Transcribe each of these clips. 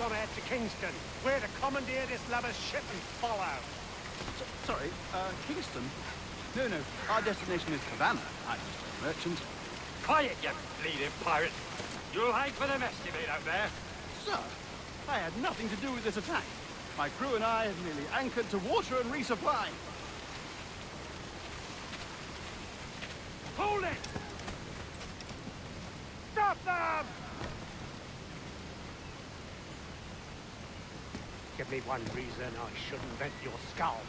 gone ahead to Kingston. We're to commandeer this lubber's ship and follow. Sorry, Kingston? No, our destination is Havana. I'm just a merchant. Quiet, you bleeding pirate. You'll hang for the mess you made out there. Sir, I had nothing to do with this attack. My crew and I have merely anchored to water and resupply. Hold it! Stop them! Give me one reason I shouldn't vent your skull.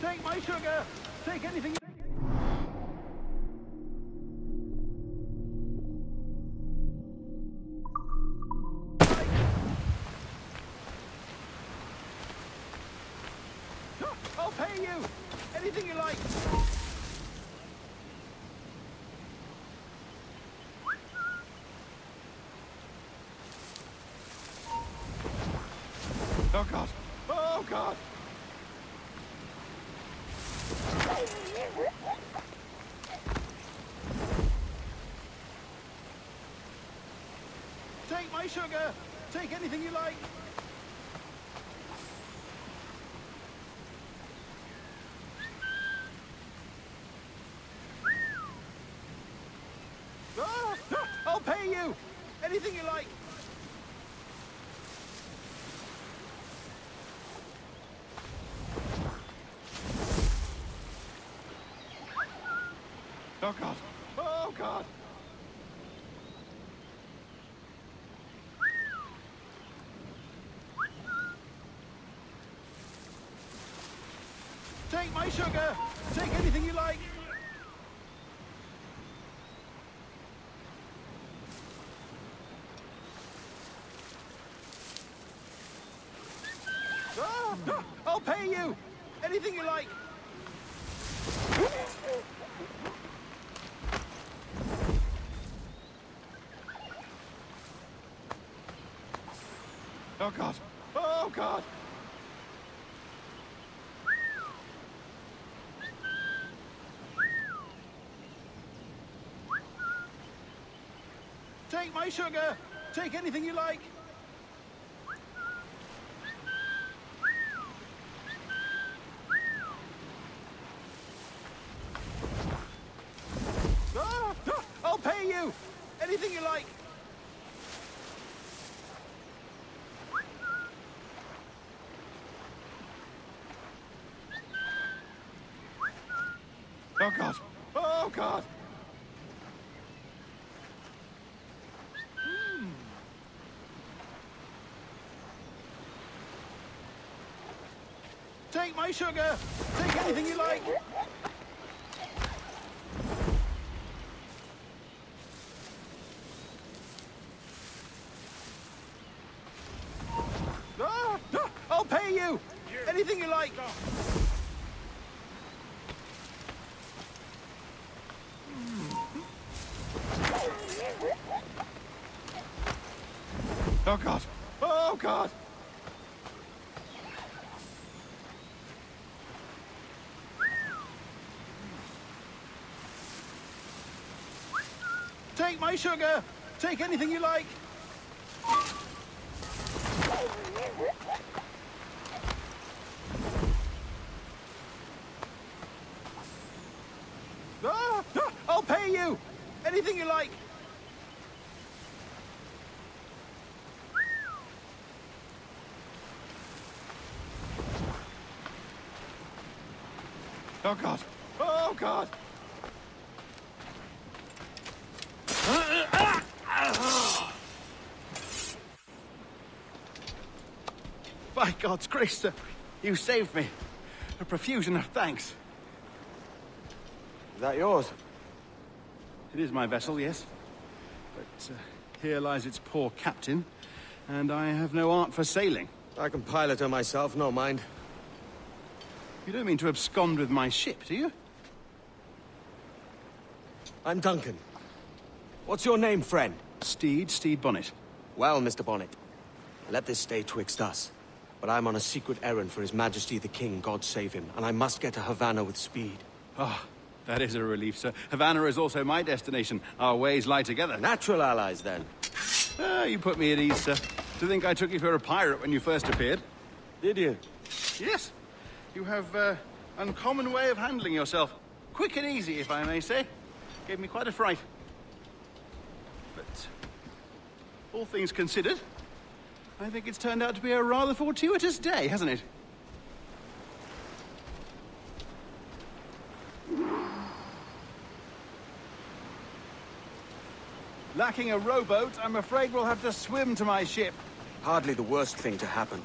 Take my sugar! Take anything you... I'll pay you! Anything you like! Oh God! Oh God! Take my sugar! Take anything you like! I'll pay you! Anything you like! Oh God! Oh God! Take my sugar! Take anything you like! I'll pay you! Anything you like! Oh God! Oh God! Take my sugar! Take anything you like! I'll pay you! Anything you like! Oh God! Oh God! Take my sugar! Take anything you like! I'll pay you! Anything you like! Oh God! Oh God! Take my sugar! Take anything you like! I'll pay you! Anything you like! Oh God! Oh God! By God's grace, sir, you saved me. A profusion of thanks. Is that yours? It is my vessel, yes. But here lies its poor captain, and I have no art for sailing. I can pilot her myself, no mind. You don't mean to abscond with my ship, do you? I'm Duncan. What's your name, friend? Stede Bonnet. Well, Mr. Bonnet, let this stay twixt us. But I'm on a secret errand for His Majesty the King, God save him, and I must get to Havana with speed. Ah, that is a relief, sir. Havana is also my destination. Our ways lie together. Natural allies, then. You put me at ease, sir. To think I took you for a pirate when you first appeared. Did you? Yes. You have an uncommon way of handling yourself. Quick and easy, if I may say. Gave me quite a fright. But all things considered, I think it's turned out to be a rather fortuitous day, hasn't it? Lacking a rowboat, I'm afraid we'll have to swim to my ship. Hardly the worst thing to happen.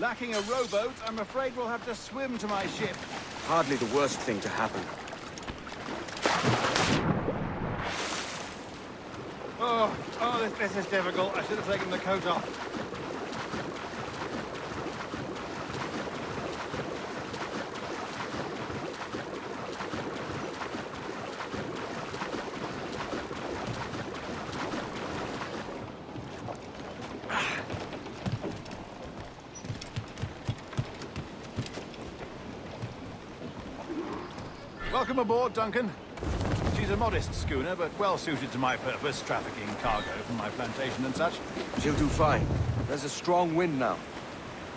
Lacking a rowboat, I'm afraid we'll have to swim to my ship. Hardly the worst thing to happen. Oh, this is difficult. I should have taken the coat off. Welcome aboard, Duncan. She's a modest schooner, but well-suited to my purpose, trafficking cargo from my plantation and such. She'll do fine. There's a strong wind now.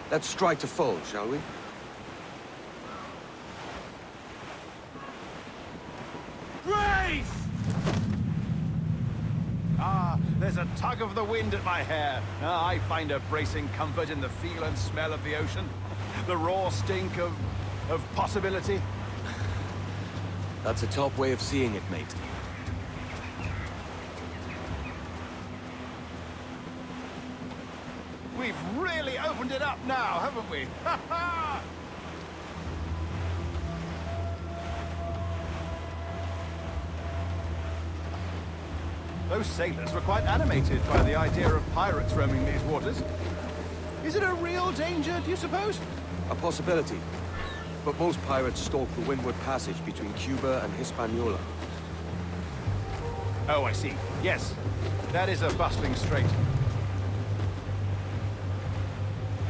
Let's strike to foal, shall we? Brace! Ah, there's a tug of the wind at my hair. Ah, I find a bracing comfort in the feel and smell of the ocean. The raw stink of possibility. That's a top way of seeing it, mate. We've really opened it up now, haven't we? Ha ha! Those sailors were quite animated by the idea of pirates roaming these waters. Is it a real danger, do you suppose? A possibility. But most pirates stalk the windward passage between Cuba and Hispaniola. Oh, I see. Yes, that is a bustling strait.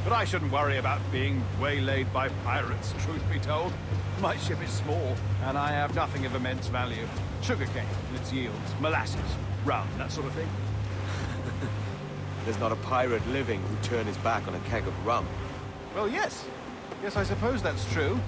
But I shouldn't worry about being waylaid by pirates, truth be told. My ship is small, and I have nothing of immense value. Sugarcane and its yields, molasses, rum, that sort of thing. There's not a pirate living who'd turn his back on a keg of rum. Well, yes. Yes, I suppose that's true.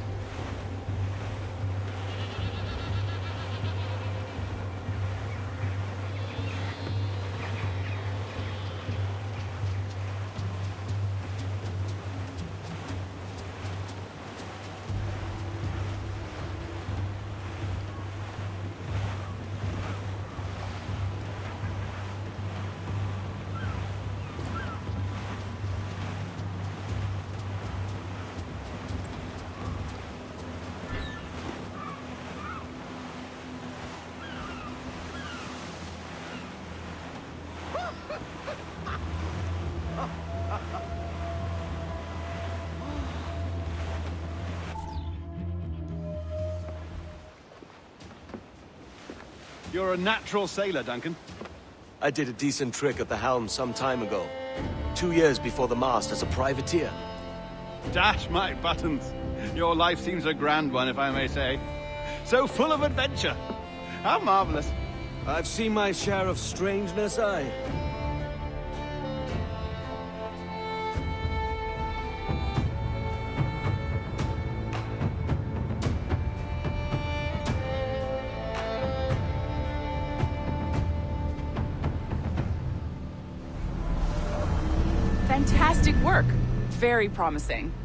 You're a natural sailor, Duncan. I did a decent trick at the helm some time ago. 2 years before the mast as a privateer. Dash my buttons. Your life seems a grand one, if I may say. So full of adventure. How marvelous. I've seen my share of strangeness, I. Fantastic work. Very promising.